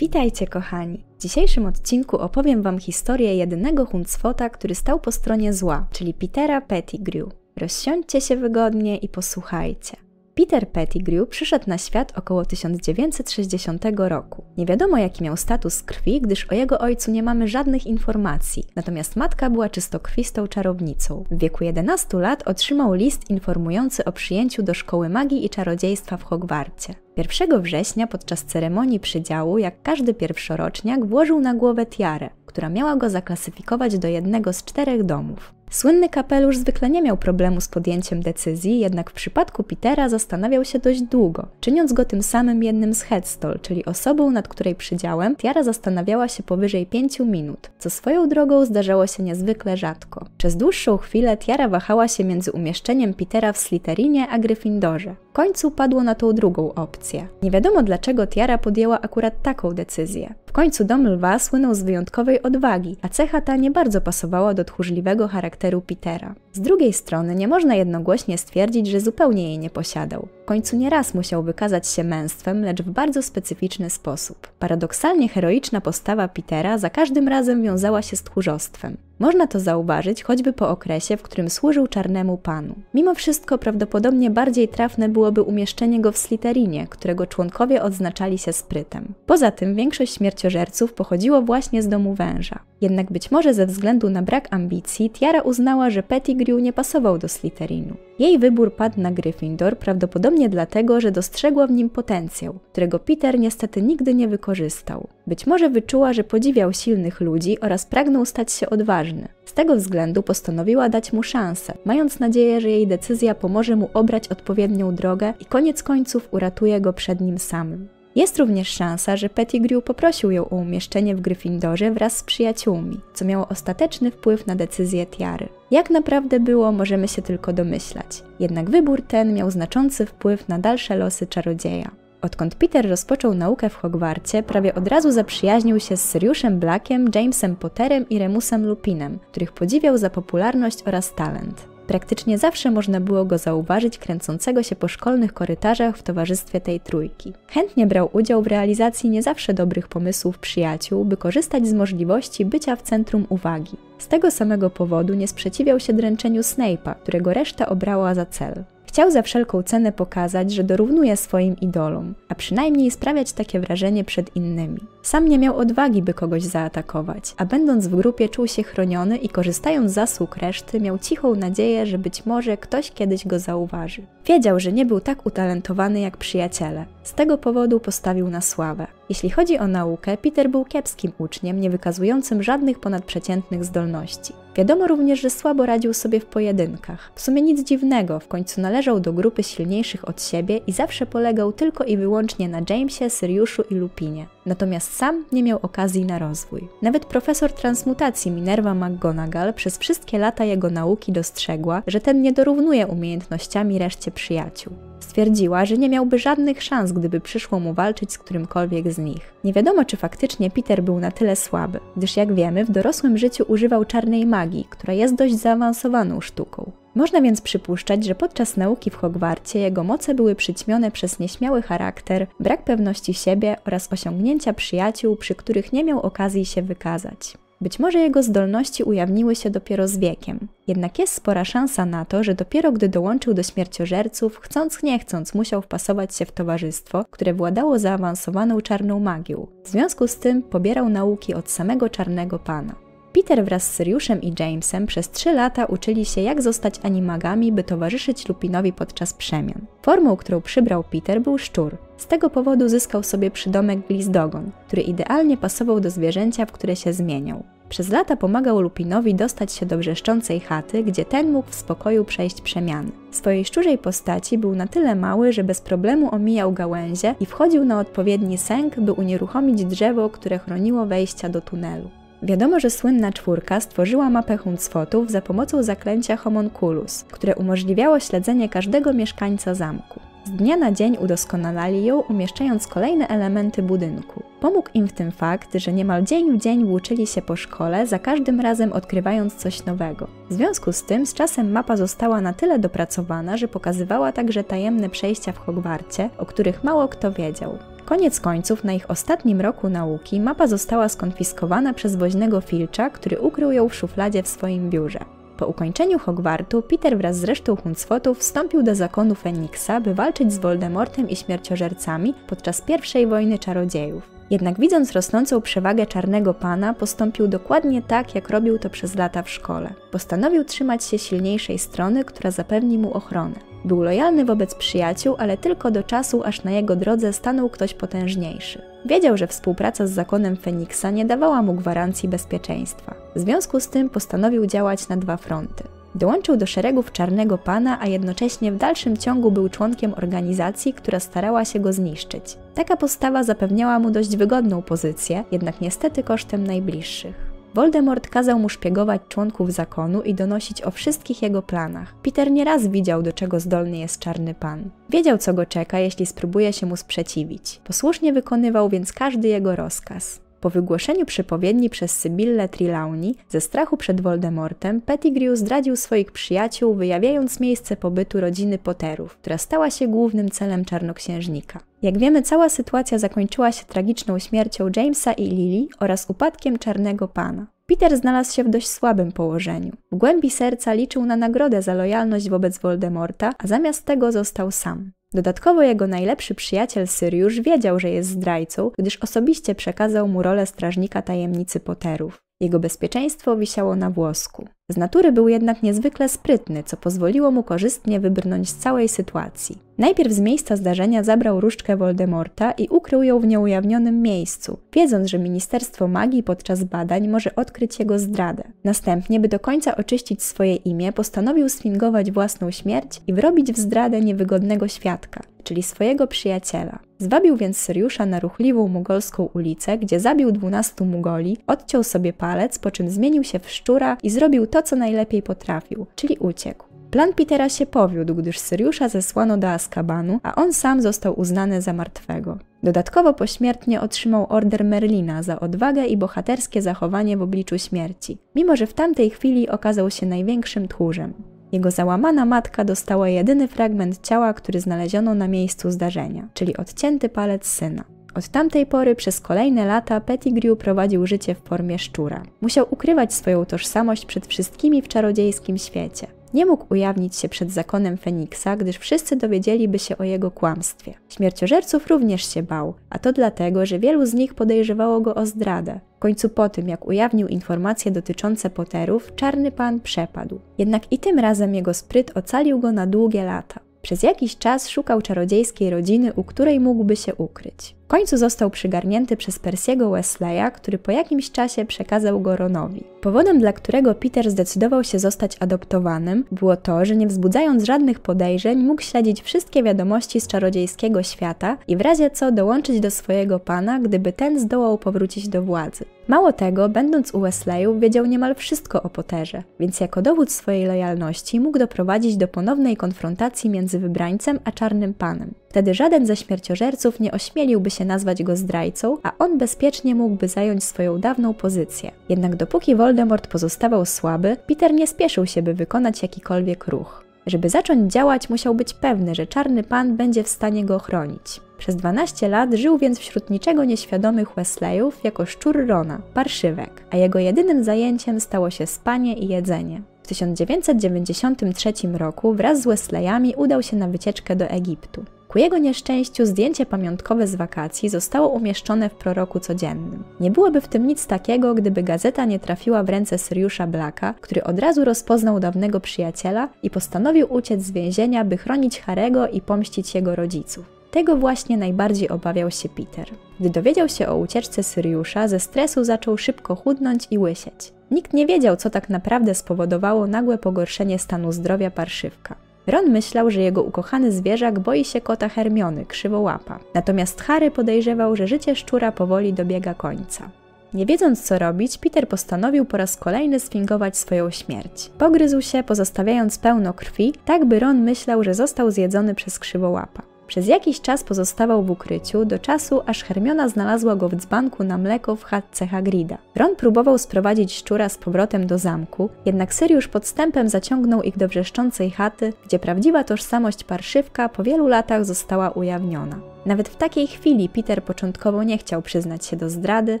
Witajcie kochani! W dzisiejszym odcinku opowiem wam historię jedynego Huncwota, który stał po stronie zła, czyli Petera Pettigrew. Rozsiądźcie się wygodnie i posłuchajcie. Peter Pettigrew przyszedł na świat około 1960 roku. Nie wiadomo jaki miał status krwi, gdyż o jego ojcu nie mamy żadnych informacji, natomiast matka była czystokrwistą czarownicą. W wieku 11 lat otrzymał list informujący o przyjęciu do Szkoły Magii i Czarodziejstwa w Hogwarcie. 1 września podczas ceremonii przydziału, jak każdy pierwszoroczniak, włożył na głowę tiarę, która miała go zaklasyfikować do jednego z 4 domów. Słynny kapelusz zwykle nie miał problemu z podjęciem decyzji, jednak w przypadku Petera zastanawiał się dość długo, czyniąc go tym samym jednym z headstall, czyli osobą, nad której przydziałem tiara zastanawiała się powyżej 5 minut, co swoją drogą zdarzało się niezwykle rzadko. Przez dłuższą chwilę tiara wahała się między umieszczeniem Petera w Slytherinie a Gryffindorze. W końcu padło na tą drugą opcję. Nie wiadomo dlaczego tiara podjęła akurat taką decyzję. W końcu dom lwa słynął z wyjątkowej odwagi, a cecha ta nie bardzo pasowała do tchórzliwego charakteru Petera. Z drugiej strony nie można jednogłośnie stwierdzić, że zupełnie jej nie posiadał. W końcu nieraz musiał wykazać się męstwem, lecz w bardzo specyficzny sposób. Paradoksalnie heroiczna postawa Petera za każdym razem wiązała się z tchórzostwem. Można to zauważyć choćby po okresie, w którym służył Czarnemu Panu. Mimo wszystko prawdopodobnie bardziej trafne byłoby umieszczenie go w Slytherinie, którego członkowie odznaczali się sprytem. Poza tym większość śmierciożerców pochodziło właśnie z domu węża. Jednak być może ze względu na brak ambicji tiara uznała, że Pettigrew nie pasował do Slytherinu. Jej wybór padł na Gryffindor prawdopodobnie dlatego, że dostrzegła w nim potencjał, którego Peter niestety nigdy nie wykorzystał. Być może wyczuła, że podziwiał silnych ludzi oraz pragnął stać się odważny. Z tego względu postanowiła dać mu szansę, mając nadzieję, że jej decyzja pomoże mu obrać odpowiednią drogę i koniec końców uratuje go przed nim samym. Jest również szansa, że Pettigrew poprosił ją o umieszczenie w Gryffindorze wraz z przyjaciółmi, co miało ostateczny wpływ na decyzję tiary. Jak naprawdę było, możemy się tylko domyślać. Jednak wybór ten miał znaczący wpływ na dalsze losy czarodzieja. Odkąd Peter rozpoczął naukę w Hogwarcie, prawie od razu zaprzyjaźnił się z Syriuszem Blackiem, Jamesem Potterem i Remusem Lupinem, których podziwiał za popularność oraz talent. Praktycznie zawsze można było go zauważyć kręcącego się po szkolnych korytarzach w towarzystwie tej trójki. Chętnie brał udział w realizacji nie zawsze dobrych pomysłów przyjaciół, by korzystać z możliwości bycia w centrum uwagi. Z tego samego powodu nie sprzeciwiał się dręczeniu Snape'a, którego reszta obrała za cel. Chciał za wszelką cenę pokazać, że dorównuje swoim idolom, a przynajmniej sprawiać takie wrażenie przed innymi. Sam nie miał odwagi, by kogoś zaatakować, a będąc w grupie czuł się chroniony i korzystając z zasług reszty miał cichą nadzieję, że być może ktoś kiedyś go zauważy. Wiedział, że nie był tak utalentowany jak przyjaciele. Z tego powodu postawił na sławę. Jeśli chodzi o naukę, Peter był kiepskim uczniem, nie wykazującym żadnych ponadprzeciętnych zdolności. Wiadomo również, że słabo radził sobie w pojedynkach. W sumie nic dziwnego, w końcu należał do grupy silniejszych od siebie i zawsze polegał tylko i wyłącznie na Jamesie, Syriuszu i Lupinie. Natomiast sam nie miał okazji na rozwój. Nawet profesor transmutacji Minerva McGonagall przez wszystkie lata jego nauki dostrzegła, że ten nie dorównuje umiejętnościami reszcie przyjaciół. Stwierdziła, że nie miałby żadnych szans, gdyby przyszło mu walczyć z którymkolwiek z nich. Nie wiadomo, czy faktycznie Peter był na tyle słaby, gdyż jak wiemy, w dorosłym życiu używał czarnej magii, która jest dość zaawansowaną sztuką. Można więc przypuszczać, że podczas nauki w Hogwarcie jego moce były przyćmione przez nieśmiały charakter, brak pewności siebie oraz osiągnięcia przyjaciół, przy których nie miał okazji się wykazać. Być może jego zdolności ujawniły się dopiero z wiekiem. Jednak jest spora szansa na to, że dopiero gdy dołączył do śmierciożerców, chcąc nie chcąc musiał wpasować się w towarzystwo, które władało zaawansowaną czarną magią. W związku z tym pobierał nauki od samego Czarnego Pana. Peter wraz z Syriuszem i Jamesem przez 3 lata uczyli się, jak zostać animagami, by towarzyszyć Lupinowi podczas przemian. Formą, którą przybrał Peter, był szczur. Z tego powodu zyskał sobie przydomek glizdogon, który idealnie pasował do zwierzęcia, w które się zmieniał. Przez lata pomagał Lupinowi dostać się do wrzeszczącej chaty, gdzie ten mógł w spokoju przejść przemiany. W swojej szczurzej postaci był na tyle mały, że bez problemu omijał gałęzie i wchodził na odpowiedni sęk, by unieruchomić drzewo, które chroniło wejścia do tunelu. Wiadomo, że słynna 4 stworzyła mapę Huncwotów za pomocą zaklęcia Homunculus, które umożliwiało śledzenie każdego mieszkańca zamku. Z dnia na dzień udoskonalali ją, umieszczając kolejne elementy budynku. Pomógł im w tym fakt, że niemal dzień w dzień włóczyli się po szkole, za każdym razem odkrywając coś nowego. W związku z tym z czasem mapa została na tyle dopracowana, że pokazywała także tajemne przejścia w Hogwarcie, o których mało kto wiedział. Koniec końców, na ich ostatnim roku nauki mapa została skonfiskowana przez woźnego Filcza, który ukrył ją w szufladzie w swoim biurze. Po ukończeniu Hogwartu Peter wraz z resztą Huncwotów wstąpił do Zakonu Feniksa, by walczyć z Voldemortem i Śmierciożercami podczas I wojny czarodziejów. Jednak widząc rosnącą przewagę Czarnego Pana, postąpił dokładnie tak, jak robił to przez lata w szkole. Postanowił trzymać się silniejszej strony, która zapewni mu ochronę. Był lojalny wobec przyjaciół, ale tylko do czasu, aż na jego drodze stanął ktoś potężniejszy. Wiedział, że współpraca z Zakonem Feniksa nie dawała mu gwarancji bezpieczeństwa. W związku z tym postanowił działać na dwa fronty. Dołączył do szeregów Czarnego Pana, a jednocześnie w dalszym ciągu był członkiem organizacji, która starała się go zniszczyć. Taka postawa zapewniała mu dość wygodną pozycję, jednak niestety kosztem najbliższych. Voldemort kazał mu szpiegować członków zakonu i donosić o wszystkich jego planach. Peter nieraz widział, do czego zdolny jest Czarny Pan. Wiedział, co go czeka, jeśli spróbuje się mu sprzeciwić. Posłusznie wykonywał więc każdy jego rozkaz. Po wygłoszeniu przepowiedni przez Sybillę Trelawney, ze strachu przed Voldemortem, Pettigrew zdradził swoich przyjaciół, wyjawiając miejsce pobytu rodziny Potterów, która stała się głównym celem czarnoksiężnika. Jak wiemy, cała sytuacja zakończyła się tragiczną śmiercią Jamesa i Lily oraz upadkiem Czarnego Pana. Peter znalazł się w dość słabym położeniu. W głębi serca liczył na nagrodę za lojalność wobec Voldemorta, a zamiast tego został sam. Dodatkowo jego najlepszy przyjaciel Syriusz wiedział, że jest zdrajcą, gdyż osobiście przekazał mu rolę strażnika tajemnicy Potterów. Jego bezpieczeństwo wisiało na włosku. Z natury był jednak niezwykle sprytny, co pozwoliło mu korzystnie wybrnąć z całej sytuacji. Najpierw z miejsca zdarzenia zabrał różdżkę Voldemorta i ukrył ją w nieujawnionym miejscu, wiedząc, że Ministerstwo Magii podczas badań może odkryć jego zdradę. Następnie, by do końca oczyścić swoje imię, postanowił sfingować własną śmierć i wrobić w zdradę niewygodnego świadka, czyli swojego przyjaciela. Zwabił więc Syriusza na ruchliwą mugolską ulicę, gdzie zabił 12 mugoli, odciął sobie palec, po czym zmienił się w szczura i zrobił to, co najlepiej potrafił, czyli uciekł. Plan Petera się powiódł, gdyż Syriusza zesłano do Azkabanu, a on sam został uznany za martwego. Dodatkowo pośmiertnie otrzymał order Merlina za odwagę i bohaterskie zachowanie w obliczu śmierci, mimo że w tamtej chwili okazał się największym tchórzem. Jego załamana matka dostała jedyny fragment ciała, który znaleziono na miejscu zdarzenia, czyli odcięty palec syna. Od tamtej pory przez kolejne lata Pettigrew prowadził życie w formie szczura. Musiał ukrywać swoją tożsamość przed wszystkimi w czarodziejskim świecie. Nie mógł ujawnić się przed Zakonem Feniksa, gdyż wszyscy dowiedzieliby się o jego kłamstwie. Śmierciożerców również się bał, a to dlatego, że wielu z nich podejrzewało go o zdradę. W końcu po tym, jak ujawnił informacje dotyczące Potterów, Czarny Pan przepadł. Jednak i tym razem jego spryt ocalił go na długie lata. Przez jakiś czas szukał czarodziejskiej rodziny, u której mógłby się ukryć. W końcu został przygarnięty przez Percy'ego Weasleya, który po jakimś czasie przekazał go Ronowi. Powodem, dla którego Peter zdecydował się zostać adoptowanym, było to, że nie wzbudzając żadnych podejrzeń mógł śledzić wszystkie wiadomości z czarodziejskiego świata i w razie co dołączyć do swojego pana, gdyby ten zdołał powrócić do władzy. Mało tego, będąc u Weasleyów wiedział niemal wszystko o Potterze, więc jako dowód swojej lojalności mógł doprowadzić do ponownej konfrontacji między wybrańcem a Czarnym Panem. Wtedy żaden ze śmierciożerców nie ośmieliłby się nazwać go zdrajcą, a on bezpiecznie mógłby zająć swoją dawną pozycję. Jednak dopóki Voldemort pozostawał słaby, Peter nie spieszył się, by wykonać jakikolwiek ruch. Żeby zacząć działać, musiał być pewny, że Czarny Pan będzie w stanie go chronić. Przez 12 lat żył więc wśród niczego nieświadomych Weasleyów jako szczur Rona, parszywek, a jego jedynym zajęciem stało się spanie i jedzenie. W 1993 roku wraz z Weasleyami udał się na wycieczkę do Egiptu. Ku jego nieszczęściu zdjęcie pamiątkowe z wakacji zostało umieszczone w Proroku Codziennym. Nie byłoby w tym nic takiego, gdyby gazeta nie trafiła w ręce Syriusza Blacka, który od razu rozpoznał dawnego przyjaciela i postanowił uciec z więzienia, by chronić Harry'ego i pomścić jego rodziców. Tego właśnie najbardziej obawiał się Peter. Gdy dowiedział się o ucieczce Syriusza, ze stresu zaczął szybko chudnąć i łysieć. Nikt nie wiedział, co tak naprawdę spowodowało nagłe pogorszenie stanu zdrowia parszywka. Ron myślał, że jego ukochany zwierzak boi się kota Hermiony, Krzywołapa. Natomiast Harry podejrzewał, że życie szczura powoli dobiega końca. Nie wiedząc, co robić, Peter postanowił po raz kolejny sfingować swoją śmierć. Pogryzł się, pozostawiając pełno krwi, tak by Ron myślał, że został zjedzony przez Krzywołapa. Przez jakiś czas pozostawał w ukryciu, do czasu aż Hermiona znalazła go w dzbanku na mleko w chatce Hagrida. Ron próbował sprowadzić szczura z powrotem do zamku, jednak Syriusz podstępem zaciągnął ich do wrzeszczącej chaty, gdzie prawdziwa tożsamość parszywka po wielu latach została ujawniona. Nawet w takiej chwili Peter początkowo nie chciał przyznać się do zdrady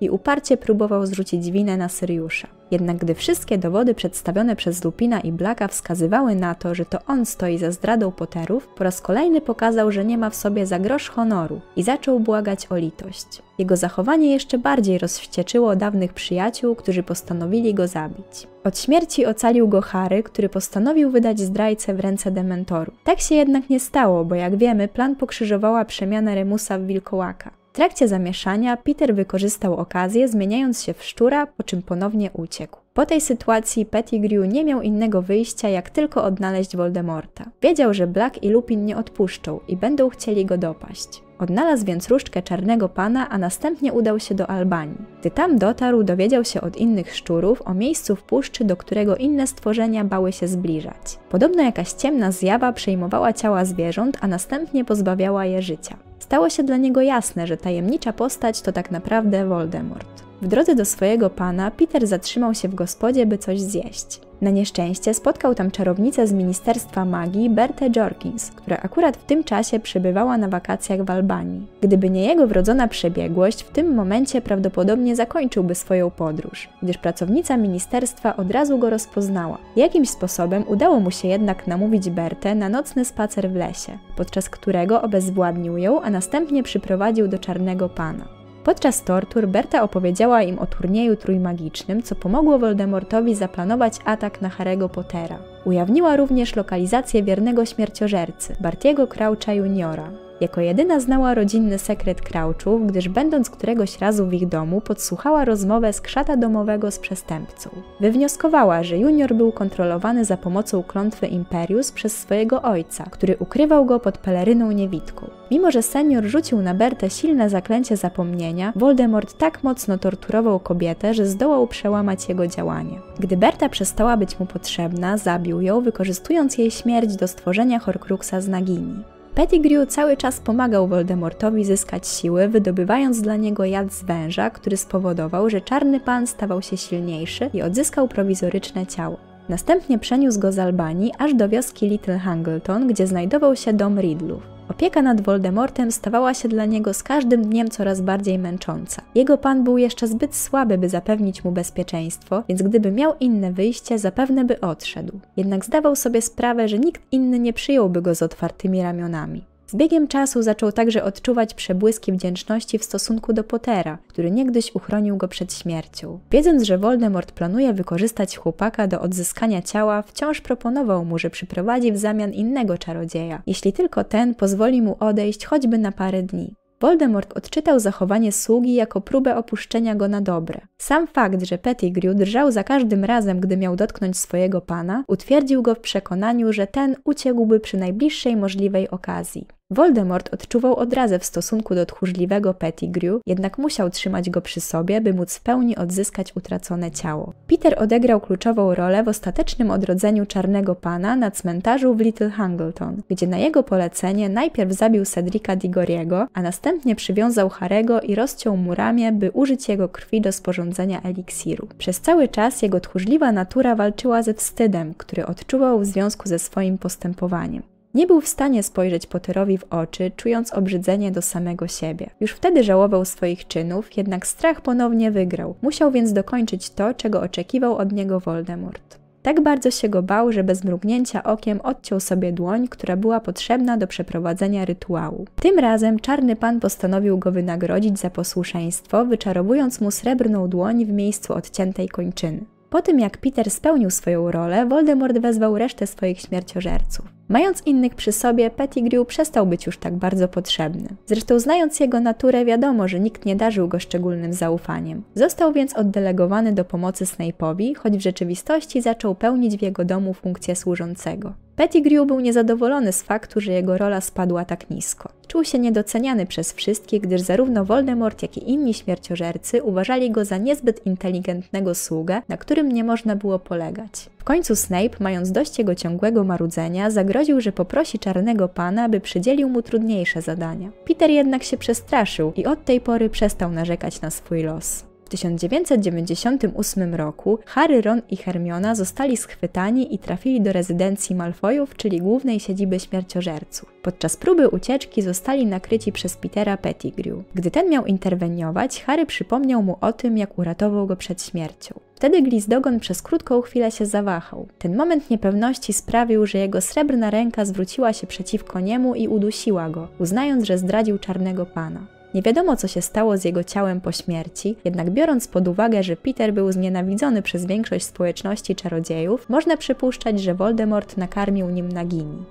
i uparcie próbował zrzucić winę na Syriusza. Jednak gdy wszystkie dowody przedstawione przez Lupina i Blacka wskazywały na to, że to on stoi za zdradą Potterów, po raz kolejny pokazał, że nie ma w sobie za grosz honoru i zaczął błagać o litość. Jego zachowanie jeszcze bardziej rozwścieczyło dawnych przyjaciół, którzy postanowili go zabić. Od śmierci ocalił go Harry, który postanowił wydać zdrajcę w ręce Dementorów. Tak się jednak nie stało, bo jak wiemy, plan pokrzyżowała przemiana Remusa w wilkołaka. W trakcie zamieszania Peter wykorzystał okazję, zmieniając się w szczura, po czym ponownie uciekł. Po tej sytuacji Pettigrew nie miał innego wyjścia, jak tylko odnaleźć Voldemorta. Wiedział, że Black i Lupin nie odpuszczą i będą chcieli go dopaść. Odnalazł więc różdżkę Czarnego Pana, a następnie udał się do Albanii. Gdy tam dotarł, dowiedział się od innych szczurów o miejscu w puszczy, do którego inne stworzenia bały się zbliżać. Podobno jakaś ciemna zjawa przejmowała ciała zwierząt, a następnie pozbawiała je życia. Stało się dla niego jasne, że tajemnicza postać to tak naprawdę Voldemort. W drodze do swojego pana Peter zatrzymał się w gospodzie, by coś zjeść. Na nieszczęście spotkał tam czarownicę z Ministerstwa Magii, Bertę Jorkins, która akurat w tym czasie przebywała na wakacjach w Albanii. Gdyby nie jego wrodzona przebiegłość, w tym momencie prawdopodobnie zakończyłby swoją podróż, gdyż pracownica ministerstwa od razu go rozpoznała. Jakimś sposobem udało mu się jednak namówić Bertę na nocny spacer w lesie, podczas którego obezwładnił ją, a następnie przyprowadził do Czarnego Pana. Podczas tortur Berta opowiedziała im o turnieju trójmagicznym, co pomogło Voldemortowi zaplanować atak na Harry'ego Pottera. Ujawniła również lokalizację wiernego śmierciożercy, Bartiego Croucha Juniora. Jako jedyna znała rodzinny sekret Crouchów, gdyż będąc któregoś razu w ich domu, podsłuchała rozmowę z krzata domowego z przestępcą. Wywnioskowała, że Junior był kontrolowany za pomocą klątwy Imperius przez swojego ojca, który ukrywał go pod peleryną niewidką. Mimo że senior rzucił na Bertę silne zaklęcie zapomnienia, Voldemort tak mocno torturował kobietę, że zdołał przełamać jego działanie. Gdy Berta przestała być mu potrzebna, zabił ją, wykorzystując jej śmierć do stworzenia Horcruxa z Nagini. Pettigrew cały czas pomagał Voldemortowi zyskać siły, wydobywając dla niego jad z węża, który spowodował, że Czarny Pan stawał się silniejszy i odzyskał prowizoryczne ciało. Następnie przeniósł go z Albanii aż do wioski Little Hangleton, gdzie znajdował się dom Riddlów. Opieka nad Voldemortem stawała się dla niego z każdym dniem coraz bardziej męcząca. Jego pan był jeszcze zbyt słaby, by zapewnić mu bezpieczeństwo, więc gdyby miał inne wyjście, zapewne by odszedł. Jednak zdawał sobie sprawę, że nikt inny nie przyjąłby go z otwartymi ramionami. Z biegiem czasu zaczął także odczuwać przebłyski wdzięczności w stosunku do Pottera, który niegdyś uchronił go przed śmiercią. Wiedząc, że Voldemort planuje wykorzystać chłopaka do odzyskania ciała, wciąż proponował mu, że przyprowadzi w zamian innego czarodzieja, jeśli tylko ten pozwoli mu odejść choćby na parę dni. Voldemort odczytał zachowanie sługi jako próbę opuszczenia go na dobre. Sam fakt, że Pettigrew drżał za każdym razem, gdy miał dotknąć swojego pana, utwierdził go w przekonaniu, że ten uciekłby przy najbliższej możliwej okazji. Voldemort odczuwał odrazę w stosunku do tchórzliwego Pettigrew, jednak musiał trzymać go przy sobie, by móc w pełni odzyskać utracone ciało. Peter odegrał kluczową rolę w ostatecznym odrodzeniu Czarnego Pana na cmentarzu w Little Hangleton, gdzie na jego polecenie najpierw zabił Cedrica Diggory'ego, a następnie przywiązał Harry'ego i rozciął mu ramię, by użyć jego krwi do sporządzenia eliksiru. Przez cały czas jego tchórzliwa natura walczyła ze wstydem, który odczuwał w związku ze swoim postępowaniem. Nie był w stanie spojrzeć Potterowi w oczy, czując obrzydzenie do samego siebie. Już wtedy żałował swoich czynów, jednak strach ponownie wygrał. Musiał więc dokończyć to, czego oczekiwał od niego Voldemort. Tak bardzo się go bał, że bez mrugnięcia okiem odciął sobie dłoń, która była potrzebna do przeprowadzenia rytuału. Tym razem Czarny Pan postanowił go wynagrodzić za posłuszeństwo, wyczarowując mu srebrną dłoń w miejscu odciętej kończyny. Po tym jak Peter spełnił swoją rolę, Voldemort wezwał resztę swoich śmierciożerców. Mając innych przy sobie, Pettigrew przestał być już tak bardzo potrzebny. Zresztą znając jego naturę wiadomo, że nikt nie darzył go szczególnym zaufaniem. Został więc oddelegowany do pomocy Snape'owi, choć w rzeczywistości zaczął pełnić w jego domu funkcję służącego. Pettigrew był niezadowolony z faktu, że jego rola spadła tak nisko. Czuł się niedoceniany przez wszystkich, gdyż zarówno Voldemort, jak i inni śmierciożercy uważali go za niezbyt inteligentnego sługę, na którym nie można było polegać. W końcu Snape, mając dość jego ciągłego marudzenia, zagroził, że poprosi czarnego pana, by przydzielił mu trudniejsze zadania. Peter jednak się przestraszył i od tej pory przestał narzekać na swój los. W 1998 roku Harry, Ron i Hermiona zostali schwytani i trafili do rezydencji Malfoyów, czyli głównej siedziby Śmierciożerców. Podczas próby ucieczki zostali nakryci przez Petera Pettigrew. Gdy ten miał interweniować, Harry przypomniał mu o tym, jak uratował go przed śmiercią. Wtedy Glizdogon przez krótką chwilę się zawahał. Ten moment niepewności sprawił, że jego srebrna ręka zwróciła się przeciwko niemu i udusiła go, uznając, że zdradził czarnego pana. Nie wiadomo, co się stało z jego ciałem po śmierci, jednak biorąc pod uwagę, że Peter był znienawidzony przez większość społeczności czarodziejów, można przypuszczać, że Voldemort nakarmił nim Nagini.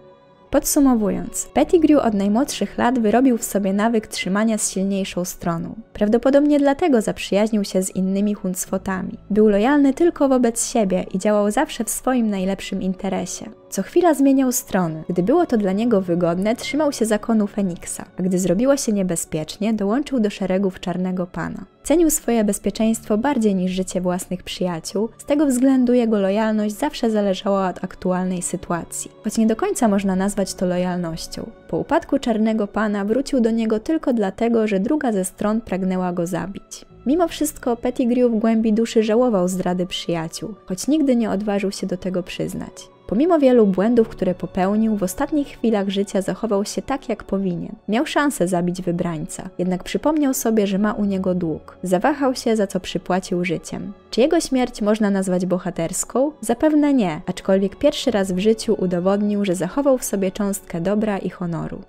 Podsumowując, Pettigrew od najmłodszych lat wyrobił w sobie nawyk trzymania z silniejszą stroną. Prawdopodobnie dlatego zaprzyjaźnił się z innymi Huncwotami. Był lojalny tylko wobec siebie i działał zawsze w swoim najlepszym interesie. Co chwila zmieniał strony. Gdy było to dla niego wygodne, trzymał się zakonu Feniksa, a gdy zrobiło się niebezpiecznie, dołączył do szeregów Czarnego Pana. Cenił swoje bezpieczeństwo bardziej niż życie własnych przyjaciół, z tego względu jego lojalność zawsze zależała od aktualnej sytuacji. Choć nie do końca można nazwać to lojalnością. Po upadku Czarnego Pana wrócił do niego tylko dlatego, że druga ze stron pragnęła go zabić. Mimo wszystko Pettigrew w głębi duszy żałował zdrady przyjaciół, choć nigdy nie odważył się do tego przyznać. Pomimo wielu błędów, które popełnił, w ostatnich chwilach życia zachował się tak, jak powinien. Miał szansę zabić wybrańca, jednak przypomniał sobie, że ma u niego dług. Zawahał się, za co przypłacił życiem. Czy jego śmierć można nazwać bohaterską? Zapewne nie, aczkolwiek pierwszy raz w życiu udowodnił, że zachował w sobie cząstkę dobra i honoru.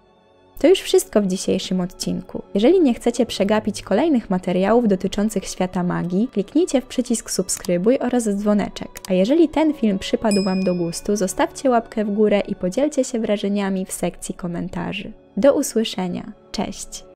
To już wszystko w dzisiejszym odcinku. Jeżeli nie chcecie przegapić kolejnych materiałów dotyczących świata magii, kliknijcie w przycisk subskrybuj oraz dzwoneczek. A jeżeli ten film przypadł Wam do gustu, zostawcie łapkę w górę i podzielcie się wrażeniami w sekcji komentarzy. Do usłyszenia. Cześć!